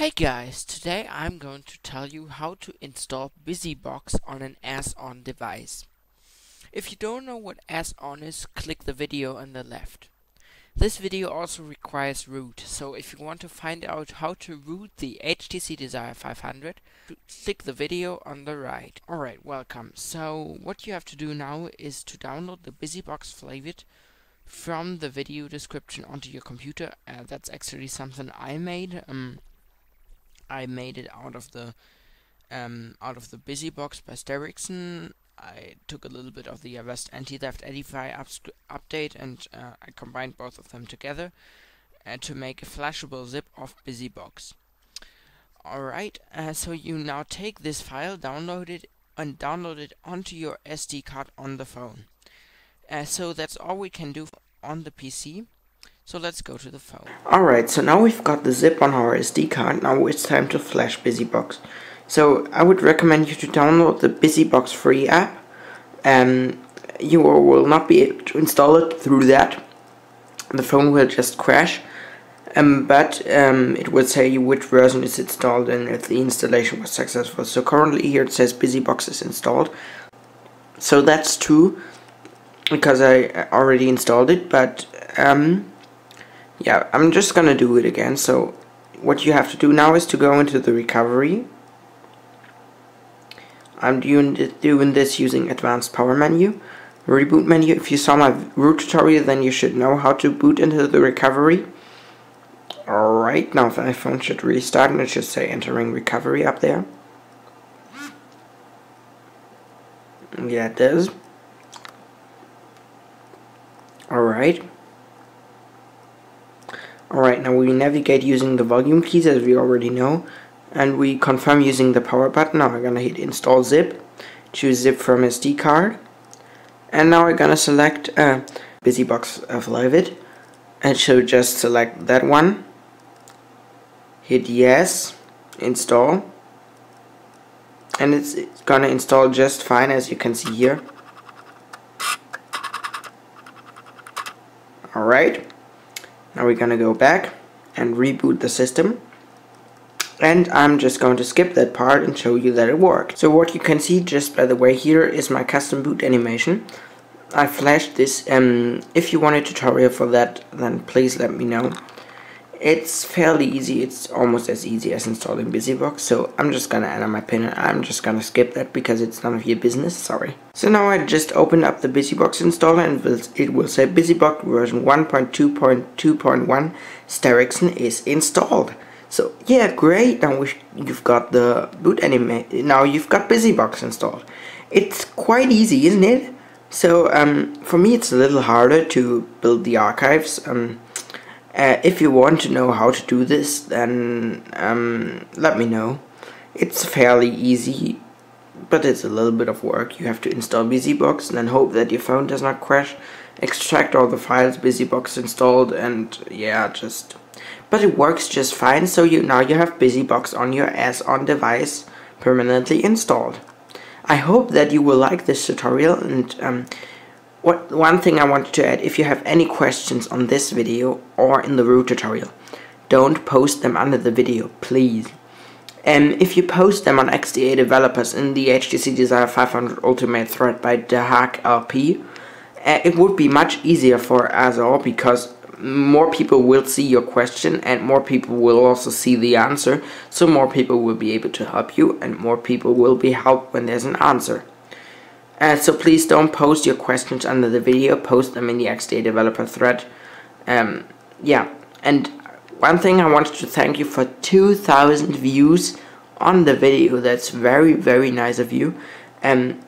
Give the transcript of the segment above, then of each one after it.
Hey guys, today I'm going to tell you how to install BusyBox on an S-On device. If you don't know what S-On is, click the video on the left. This video also requires root, so if you want to find out how to root the HTC Desire 500, click the video on the right. Alright, welcome. So what you have to do now is to download the BusyBox Flywatt from the video description onto your computer. That's actually something I made. I made it out of the BusyBox by Stericson. I took a little bit of the Avest Antileft Edify update and I combined both of them together to make a flashable zip of BusyBox. Alright, so you now take this file, download it onto your SD card on the phone. So that's all we can do on the PC. So let's go to the phone. Alright, so now we've got the zip on our SD card. Now it's time to flash BusyBox. So I would recommend you to download the BusyBox free app. You will not be able to install it through that. The phone will just crash. But it will say you which version is installed and if the installation was successful. So currently here it says BusyBox is installed. So that's true, because I already installed it, but yeah, I'm just gonna do it again. So what you have to do now is to go into the recovery. I'm doing this using advanced power menu, reboot menu. If you saw my root tutorial, then you should know how to boot into the recovery. Alright, now the iPhone should restart and it should say entering recovery up there. Yeah, it does. Alright. Alright, now we navigate using the volume keys, as we already know, and we confirm using the power button. Now we're gonna hit install zip, choose zip from SD card, and now we're gonna select BusyBox Flywatt, and so just select that one, hit yes, install, and it's gonna install just fine, as you can see here. Alright. Now we're gonna go back and reboot the system, and I'm just going to skip that part and show you that it worked. So what you can see just by the way here is my custom boot animation. I flashed this. If you want a tutorial for that, then please let me know. It's fairly easy, it's almost as easy as installing BusyBox, so I'm just gonna enter my pin and I'm just gonna skip that because it's none of your business, sorry. So now I just opened up the BusyBox installer and it will say BusyBox version 1.2.2.1 Stericson is installed. So yeah, great, now you've got the boot animation, now you've got BusyBox installed. It's quite easy, isn't it? So for me it's a little harder to build the archives. If you want to know how to do this, then let me know. It's fairly easy, but it's a little bit of work. You have to install BusyBox and then hope that your phone does not crash, extract all the files BusyBox installed, and yeah, just... But it works just fine, so now you have BusyBox on your S-On device permanently installed. I hope that you will like this tutorial, and one thing I wanted to add, if you have any questions on this video or in the root tutorial, don't post them under the video, please. And if you post them on XDA Developers in the HTC Desire 500 Ultimate thread by DahakLP, it would be much easier for us all, because more people will see your question and more people will also see the answer, so more people will be able to help you and more people will be helped when there's an answer. So please don't post your questions under the video, post them in the XDA developer thread. Yeah, and one thing I wanted to thank you for 2,000 views on the video. That's very, very nice of you. And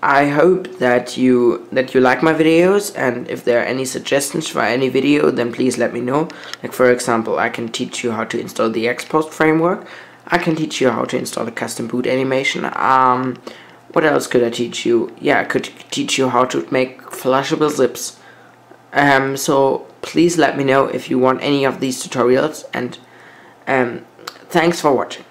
I hope that you like my videos, and if there are any suggestions for any video, then please let me know. Like for example, I can teach you how to install the Xpost framework. I can teach you how to install a custom boot animation. What else could I teach you? Yeah, I could teach you how to make flashable zips. So please let me know if you want any of these tutorials, and thanks for watching.